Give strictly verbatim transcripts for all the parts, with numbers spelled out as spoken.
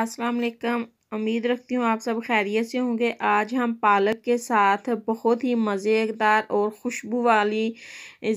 अस्सलाम वालेकुम। उम्मीद रखती हूँ आप सब खैरियत से होंगे। आज हम पालक के साथ बहुत ही मज़ेदार और खुशबू वाली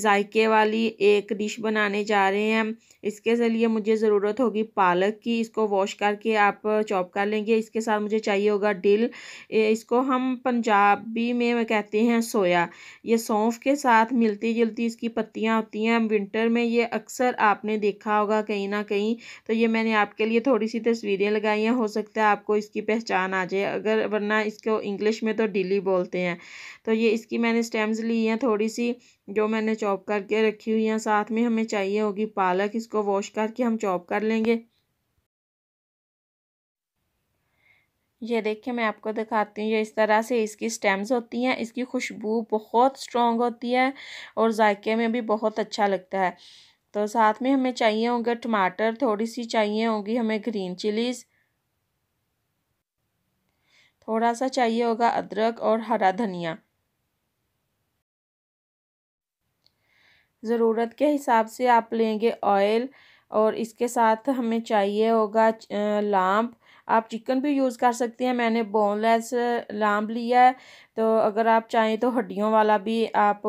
जायके वाली एक डिश बनाने जा रहे हैं। इसके लिए मुझे ज़रूरत होगी पालक की। इसको वॉश करके आप चॉप कर लेंगे। इसके साथ मुझे चाहिए होगा डिल, इसको हम पंजाबी में कहते हैं सोया। ये सौंफ के साथ मिलती जुलती इसकी पत्तियाँ होती हैं। विंटर में ये अक्सर आपने देखा होगा कहीं ना कहीं, तो ये मैंने आपके लिए थोड़ी सी तस्वीरें लगाई हैं, हो सकता है आपको इसकी पहचान आ जाए, अगर वरना इसको इंग्लिश में तो डिली बोलते हैं। तो ये इसकी मैंने स्टेम्स ली हैं थोड़ी सी, जो मैंने चॉप करके रखी हुई हैं। साथ में हमें चाहिए होगी पालक, इसको वॉश करके हम चॉप कर लेंगे। ये देखिए, मैं आपको दिखाती हूँ। ये इस तरह से इसकी स्टेम्स होती हैं। इसकी खुशबू बहुत स्ट्रॉन्ग होती है और जायके में भी बहुत अच्छा लगता है। तो साथ में हमें चाहिए होगा टमाटर, थोड़ी सी चाहिए होगी हमें ग्रीन चिलीज़, थोड़ा सा चाहिए होगा अदरक और हरा धनिया। ज़रूरत के हिसाब से आप लेंगे ऑयल, और इसके साथ हमें चाहिए होगा लौंग। आप चिकन भी यूज़ कर सकते हैं, मैंने बोनलेस लौंग लिया है, तो अगर आप चाहें तो हड्डियों वाला भी आप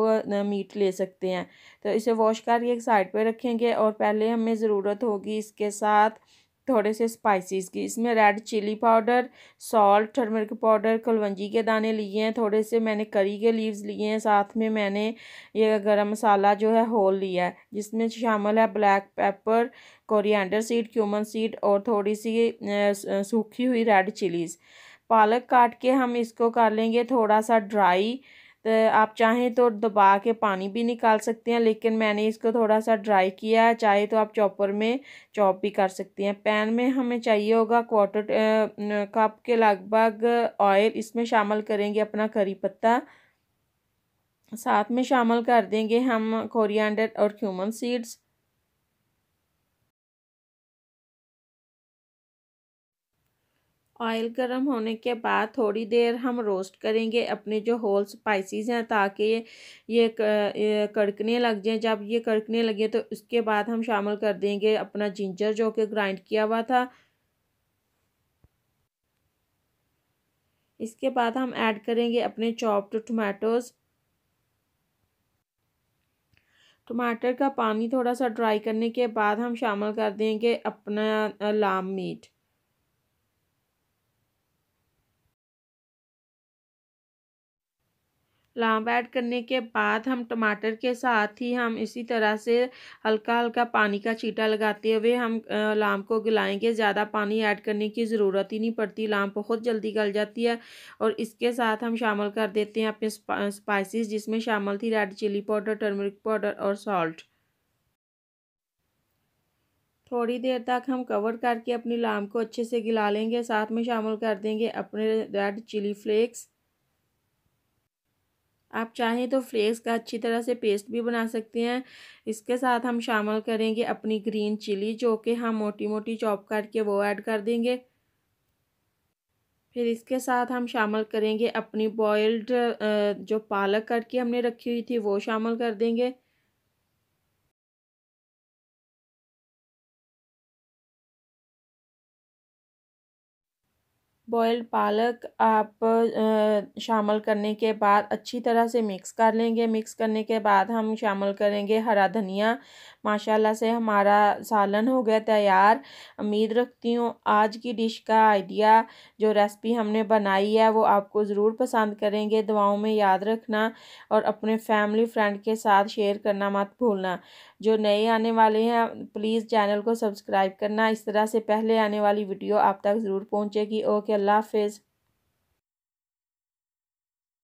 मीट ले सकते हैं। तो इसे वॉश करके एक साइड पे रखेंगे, और पहले हमें ज़रूरत होगी इसके साथ थोड़े से स्पाइसेस की। इसमें red chilli powder, salt, turmeric powder, कलवंजी के दाने लिए हैं, थोड़े से मैंने करी के लीव्स लिए हैं। साथ में मैंने ये गरम मसाला जो है होल लिया है, जिसमें शामिल है black pepper, coriander seed, cumin seed और थोड़ी सी सूखी हुई रेड चिलीज़। पालक काट के हम इसको कर लेंगे थोड़ा सा ड्राई। तो आप चाहें तो दबा के पानी भी निकाल सकते हैं, लेकिन मैंने इसको थोड़ा सा ड्राई किया है। चाहे तो आप चॉपर में चॉप भी कर सकते हैं। पैन में हमें चाहिए होगा क्वार्टर कप के लगभग ऑयल। इसमें शामिल करेंगे अपना करी पत्ता, साथ में शामिल कर देंगे हम कोरिएंडर और क्यूमन सीड्स। ऑयल गर्म होने के बाद थोड़ी देर हम रोस्ट करेंगे अपने जो होल स्पाइसेस हैं, ताकि ये कड़कने लग जाए। जब ये कड़कने लगे तो उसके बाद हम शामिल कर देंगे अपना जिंजर, जो कि ग्राइंड किया हुआ था। इसके बाद हम ऐड करेंगे अपने चॉप्ड टमाटोज़। टमाटर का पानी थोड़ा सा ड्राई करने के बाद हम शामिल कर देंगे अपना लौंग मीट। लौंग ऐड करने के बाद हम टमाटर के साथ ही हम इसी तरह से हल्का हल्का पानी का छींटा लगाते हुए हम लौंग को गलाएंगे। ज़्यादा पानी ऐड करने की ज़रूरत ही नहीं पड़ती, लौंग बहुत जल्दी गल जाती है। और इसके साथ हम शामिल कर देते हैं अपने स्पा, स्पाइसेस, जिसमें शामिल थी red chilli powder, turmeric powder और सॉल्ट। थोड़ी देर तक हम कवर करके अपनी लौंग को अच्छे से गला लेंगे। साथ में शामिल कर देंगे अपने रेड चिली फ्लेक्स। आप चाहें तो फ्लेक्स का अच्छी तरह से पेस्ट भी बना सकते हैं। इसके साथ हम शामिल करेंगे अपनी ग्रीन चिली, जो कि हम मोटी मोटी चॉप करके वो ऐड कर देंगे। फिर इसके साथ हम शामिल करेंगे अपनी बॉइल्ड जो पालक करके हमने रखी हुई थी, वो शामिल कर देंगे। बॉइल्ड पालक आप शामिल करने के बाद अच्छी तरह से मिक्स कर लेंगे। मिक्स करने के बाद हम शामिल करेंगे हरा धनिया। माशाल्लाह से हमारा सालन हो गया तैयार। उम्मीद रखती हूँ आज की डिश का आइडिया, जो रेसिपी हमने बनाई है, वो आपको ज़रूर पसंद करेंगे। दुआओं में याद रखना और अपने फैमिली फ्रेंड के साथ शेयर करना मत भूलना। जो नए आने वाले हैं प्लीज़ चैनल को सब्सक्राइब करना, इस तरह से पहले आने वाली वीडियो आप तक ज़रूर पहुँचेगी। ओके, अल्लाह हाफ़िज़।